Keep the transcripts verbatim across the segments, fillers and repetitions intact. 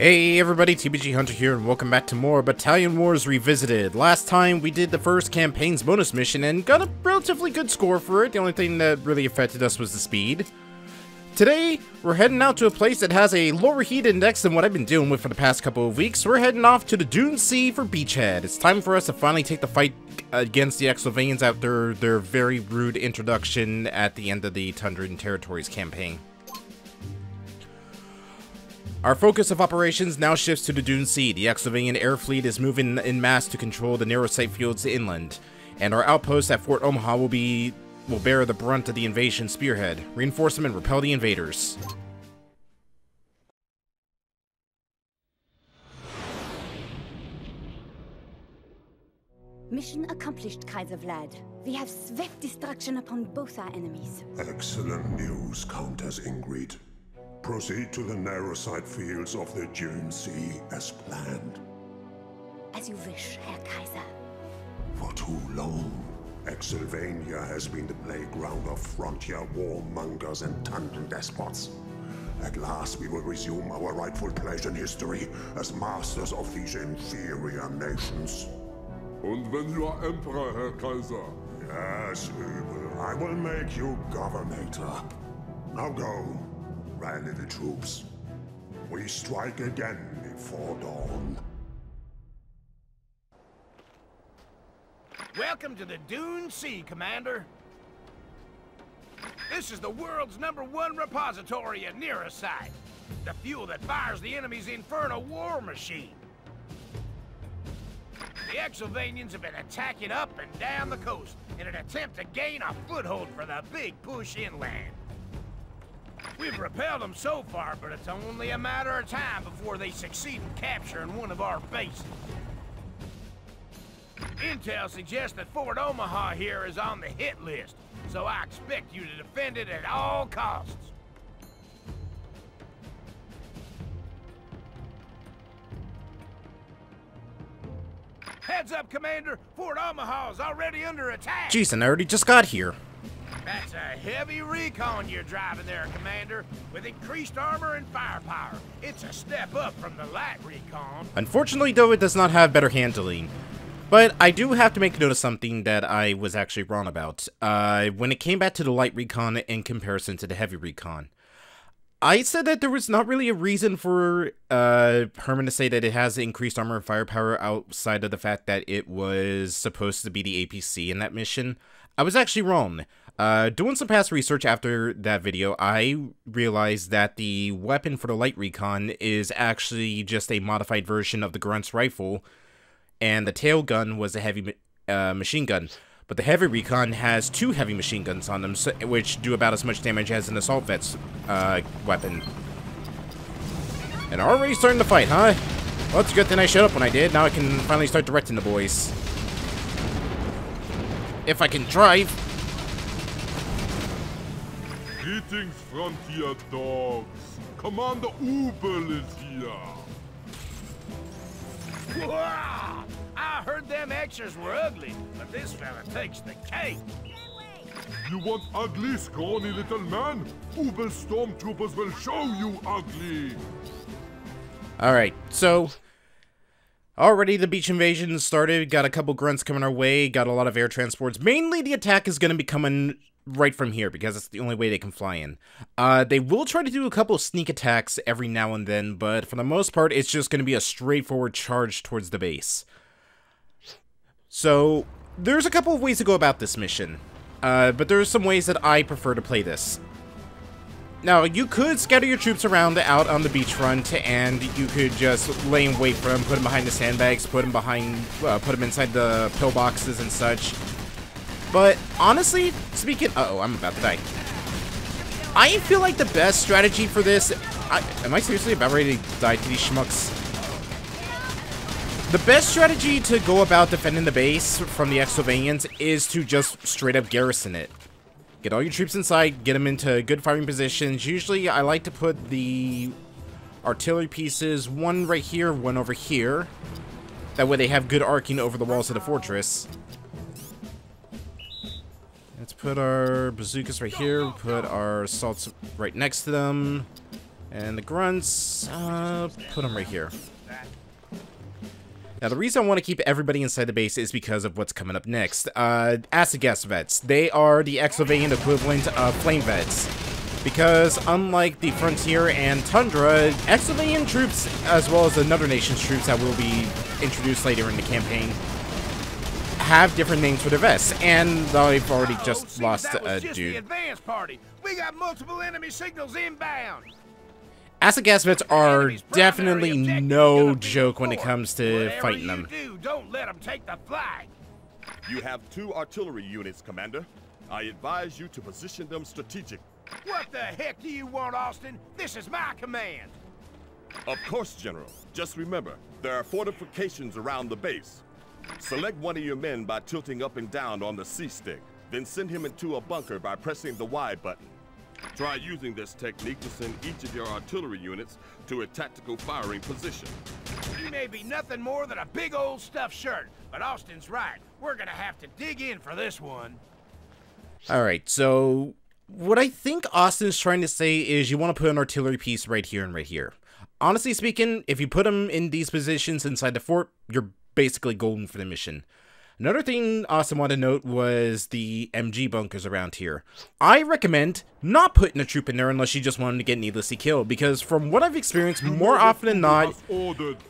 Hey everybody, T B G Hunter here, and welcome back to more Battalion Wars Revisited. Last time we did the first campaign's bonus mission and got a relatively good score for it. The only thing that really affected us was the speed. Today, we're heading out to a place that has a lower heat index than what I've been dealing with for the past couple of weeks. We're heading off to the Dune Sea for Beachhead. It's time for us to finally take the fight against the Exovanians after their very rude introduction at the end of the Tundran Territories campaign. Our focus of operations now shifts to the Dune Sea. The Xylvanian air fleet is moving en masse to control the Nerasite fields inland, and our outpost at Fort Omaha will be will bear the brunt of the invasion spearhead. Reinforce them and repel the invaders. Mission accomplished, Kaiser Vlad. We have swept destruction upon both our enemies. Excellent news, Countess Ingrid. Proceed to the Nerasite fields of the Dune Sea as planned. As you wish, Herr Kaiser. For too long, Xylvania has been the playground of frontier warmongers and Tundran despots. At last we will resume our rightful place in history as masters of these inferior nations. And when you are Emperor, Herr Kaiser. Yes, Ubel, I will make you Governator. Now go. Rally the troops. We strike again before dawn. Welcome to the Dune Sea, Commander. This is the world's number one repository of Nerasite, the fuel that fires the enemy's Inferno War Machine. The Exovanians have been attacking up and down the coast in an attempt to gain a foothold for the big push inland. We've repelled them so far, but it's only a matter of time before they succeed in capturing one of our bases. Intel suggests that Fort Omaha here is on the hit list, so I expect you to defend it at all costs. Heads up, Commander! Fort Omaha is already under attack! Jeez, and I already just got here. That's a heavy recon you're driving there, Commander. With increased armor and firepower, it's a step up from the light recon. Unfortunately, though, it does not have better handling. But I do have to make note of something that I was actually wrong about. Uh, when it came back to the light recon in comparison to the heavy recon, I said that there was not really a reason for uh, Herman to say that it has increased armor and firepower outside of the fact that it was supposed to be the A P C in that mission. I was actually wrong. Uh, doing some past research after that video, I realized that the weapon for the light recon is actually just a modified version of the Grunt's rifle, and the tail gun was a heavy uh, machine gun. But the heavy recon has two heavy machine guns on them, so, which do about as much damage as an assault vet's uh, weapon. And already starting to fight, huh? Well, it's a good thing I showed up when I did. Now I can finally start directing the boys. If I can drive. Greetings, Frontier Dogs. Commander Ubel is here. Wow! I heard them extras were ugly, but this fella takes the cake. You want ugly, scrawny little man? Ubel stormtroopers will show you ugly. All right, so already the beach invasion started. Got a couple grunts coming our way. Got a lot of air transports. Mainly, the attack is going to be coming right from here, because it's the only way they can fly in. Uh, they will try to do a couple of sneak attacks every now and then, but for the most part, it's just going to be a straightforward charge towards the base. So, there's a couple of ways to go about this mission, uh, but there's some ways that I prefer to play this. Now, you could scatter your troops around out on the beachfront, and you could just lay in wait for them, put them behind the sandbags, put them behind, uh, put them inside the pillboxes and such. But, honestly, speaking... Uh-oh, I'm about to die. I feel like the best strategy for this... I, am I seriously about ready to die to these schmucks? The best strategy to go about defending the base from the Xylvanians is to just straight-up garrison it. Get all your troops inside, get them into good firing positions. Usually, I like to put the artillery pieces, one right here, one over here. That way they have good arcing over the walls of the fortress. Let's put our bazookas right here, put our assaults right next to them. And the grunts, uh, put them right here. Now, the reason I want to keep everybody inside the base is because of what's coming up next. Uh, acid gas vets. They are the Exovanian equivalent of flame vets. Because unlike the Frontier and Tundra, Exovanian troops, as well as another nation's troops that will be introduced later in the campaign, have different names for their vests. And I've already just oh, see, lost that was a just dude. The advance party. We got multiple enemy signals inbound. Acid gas vets are definitely no joke when it comes to fighting them. You do, don't let them take the flag. You have two artillery units, Commander. I advise you to position them strategically. What the heck do you want, Austin? This is my command. Of course, General. Just remember, there are fortifications around the base. Select one of your men by tilting up and down on the C-stick, then send him into a bunker by pressing the Y button. Try using this technique to send each of your artillery units to a tactical firing position. You may be nothing more than a big old stuffed shirt, but Austin's right. We're gonna have to dig in for this one. All right, so what I think Austin's trying to say is you want to put an artillery piece right here and right here. Honestly speaking, if you put them in these positions inside the fort, you're basically golden for the mission. Another thing Austin wanted to note was the M G bunkers around here. I recommend not putting a troop in there unless you just want them to get needlessly killed, because from what I've experienced, more often than not,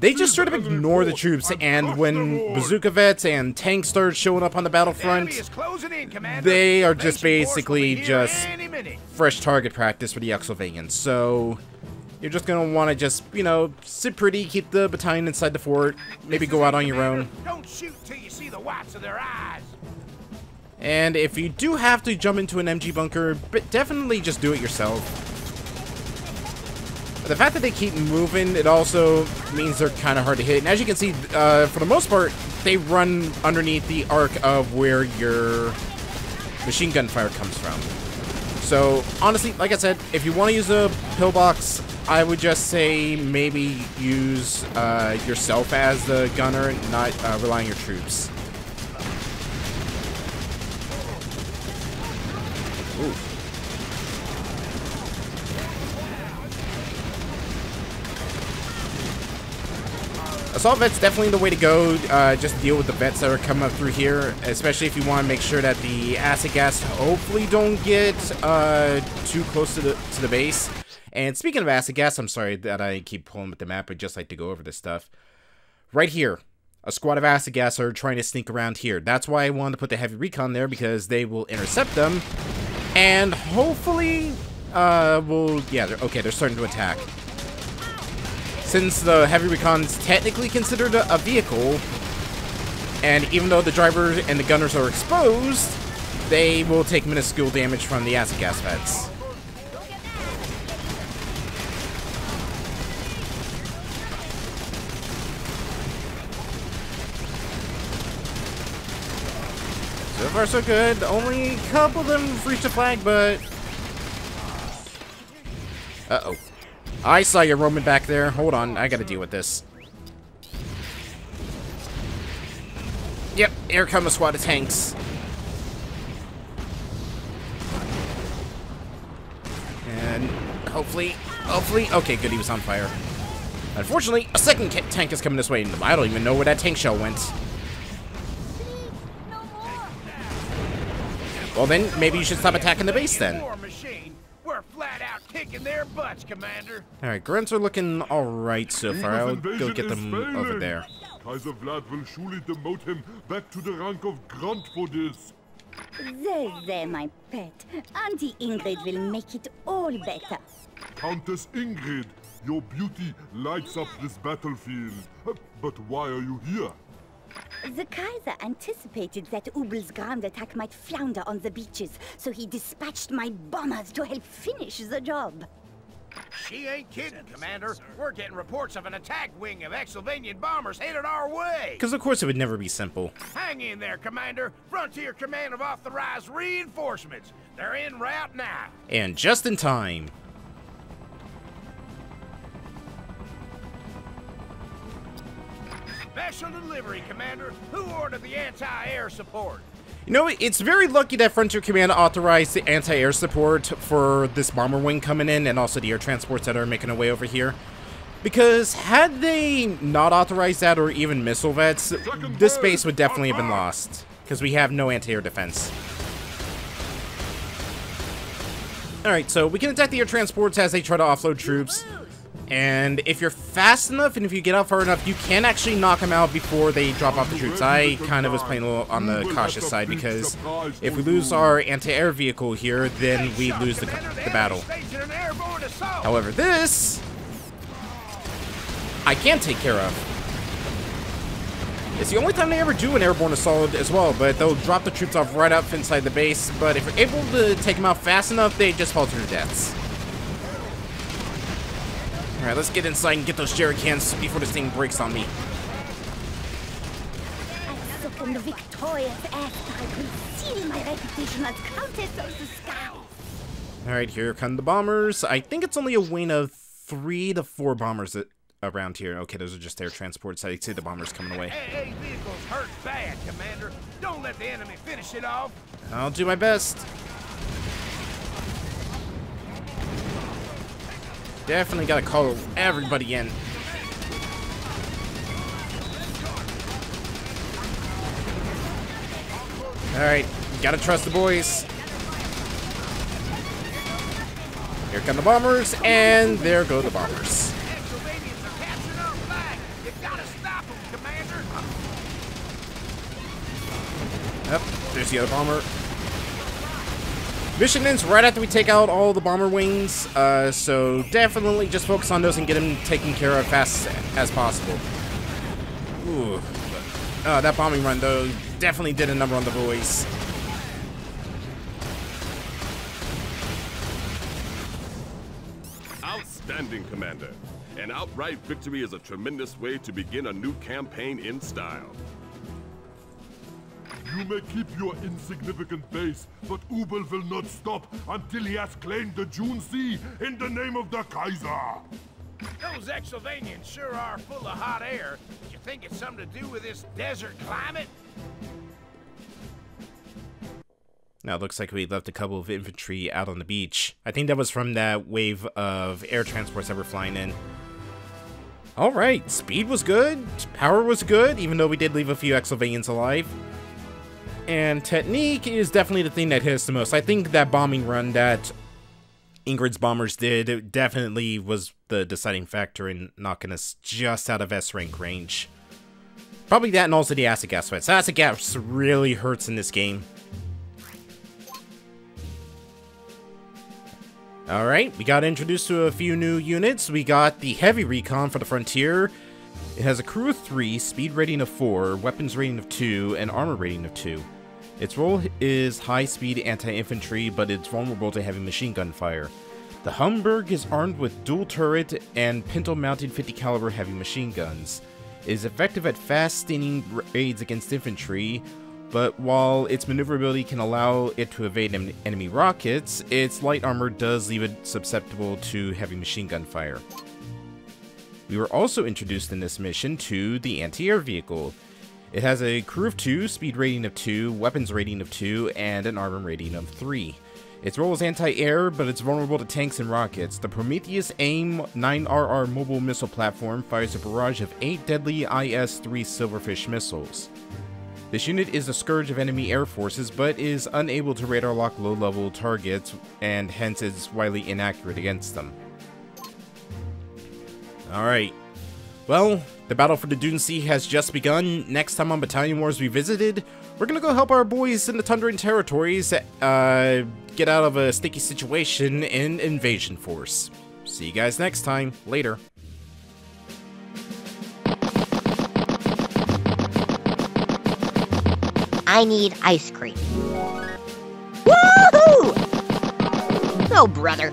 they just sort of ignore the troops, and when bazooka vets and tanks start showing up on the battlefront, they are just basically just fresh target practice for the Xylvanians. So you're just going to want to just, you know, sit pretty, keep the battalion inside the fort, maybe go out on your own. Don't shoot till you see the whites of their eyes. And if you do have to jump into an M G bunker, but definitely just do it yourself. But the fact that they keep moving, it also means they're kind of hard to hit. And as you can see, uh, for the most part, they run underneath the arc of where your machine gun fire comes from. So, honestly, like I said, if you want to use a pillbox, I would just say maybe use uh, yourself as the gunner, not uh, relying on your troops. Ooh. Assault Vet's definitely the way to go. Uh, just deal with the vets that are coming up through here, especially if you want to make sure that the acid gas hopefully don't get uh, too close to the, to the base. And speaking of acid gas, I'm sorry that I keep pulling at the map. I just like to go over this stuff. Right here, a squad of acid gas are trying to sneak around here. That's why I wanted to put the heavy recon there, because they will intercept them. And hopefully, uh, we'll, yeah, they're, okay, they're starting to attack. Since the heavy recon is technically considered a, a vehicle, and even though the driver and the gunners are exposed, they will take minuscule damage from the acid gas vets. So far so good. Only a couple of them have reached the flag, but... Uh-oh. I saw you roaming back there. Hold on, I gotta deal with this. Yep, here come a squad of tanks. And hopefully, hopefully... Okay, good, he was on fire. Unfortunately, a second tank is coming this way. I don't even know where that tank shell went. Well then, maybe you should stop attacking the base then. We're flat out kicking their butts, Commander. All right, grunts are looking all right so far. I'll go get them over there. Kaiser Vlad will surely demote him back to the rank of grunt for this. There, there, my pet. Auntie Ingrid will make it all better. Countess Ingrid, your beauty lights up this battlefield. But why are you here? The Kaiser anticipated that Ubel's ground attack might flounder on the beaches, so he dispatched my bombers to help finish the job. She ain't kidding, Commander. We're getting reports of an attack wing of Xylvanian bombers headed our way. Because, of course, it would never be simple. Hang in there, Commander. Frontier Command have authorized reinforcements. They're en route now. And just in time. Special delivery, Commander. Who ordered the anti-air support? You know, it's very lucky that Frontier Command authorized the anti-air support for this bomber wing coming in, and also the air transports that are making their way over here. Because had they not authorized that, or even missile vets, this base would definitely have been lost. Because we have no anti-air defense. Alright, so we can attack the air transports as they try to offload troops. And if you're fast enough, and if you get out far enough, you can actually knock them out before they drop off the troops. I kind of was playing a little on the cautious side, because if we lose our anti-air vehicle here, then we lose the, the battle. However, this I can take care of. It's the only time they ever do an airborne assault as well, but they'll drop the troops off right up inside the base. But if you're able to take them out fast enough, they just fall to their deaths. Alright, let's get inside and get those jerry cans before this thing breaks on me. I succumb victorious after I conceal my reputation as Countess of the Sky. Alright, here come the bombers. I think it's only a wing of three to four bombers that around here. Okay, those are just air transports. I see the bombers coming away. A A vehicles hurt bad, Commander. Don't let the enemy finish it off. I'll do my best. Definitely gotta call everybody in. Alright, gotta trust the boys. Here come the bombers, and there go the bombers. Yep, there's the other bomber. Mission ends right after we take out all the bomber wings, uh, so definitely just focus on those and get them taken care of fast as possible. Ooh, uh, that bombing run, though, definitely did a number on the boys. Outstanding, Commander. An outright victory is a tremendous way to begin a new campaign in style. You may keep your insignificant base, but Ubel will not stop until he has claimed the Dune Sea in the name of the Kaiser! Those Exovanians sure are full of hot air. You think it's something to do with this desert climate? Now it looks like we left a couple of infantry out on the beach. I think that was from that wave of air transports that were flying in. Alright, speed was good, power was good, even though we did leave a few Exovanians alive. And technique is definitely the thing that hit us the most. I think that bombing run that Ingrid's bombers did, it definitely was the deciding factor in knocking us just out of S rank range. Probably that, and also the acid gas sweats. Acid gas really hurts in this game. Alright, we got introduced to a few new units. We got the Heavy Recon for the Frontier. It has a crew of three, speed rating of four, weapons rating of two, and armor rating of two. Its role is high-speed anti-infantry, but it's vulnerable to heavy machine gun fire. The Humberg is armed with dual turret and pintle-mounted fifty caliber heavy machine guns. It is effective at fast-standing raids against infantry, but while its maneuverability can allow it to evade en enemy rockets, its light armor does leave it susceptible to heavy machine gun fire. We were also introduced in this mission to the anti-air vehicle. It has a crew of two, speed rating of two, weapons rating of two, and an armor rating of three. Its role is anti-air, but it's vulnerable to tanks and rockets. The Prometheus A I M nine R R mobile missile platform fires a barrage of eight deadly I S three Silverfish missiles. This unit is a scourge of enemy air forces, but is unable to radar lock low-level targets, and hence is widely inaccurate against them. Alright, well, the battle for the Dune Sea has just begun. Next time on Battalion Wars Revisited, we're going to go help our boys in the Tundran Territories uh, get out of a sticky situation in Invasion Force. See you guys next time. Later. I need ice cream. Woohoo! Oh, brother.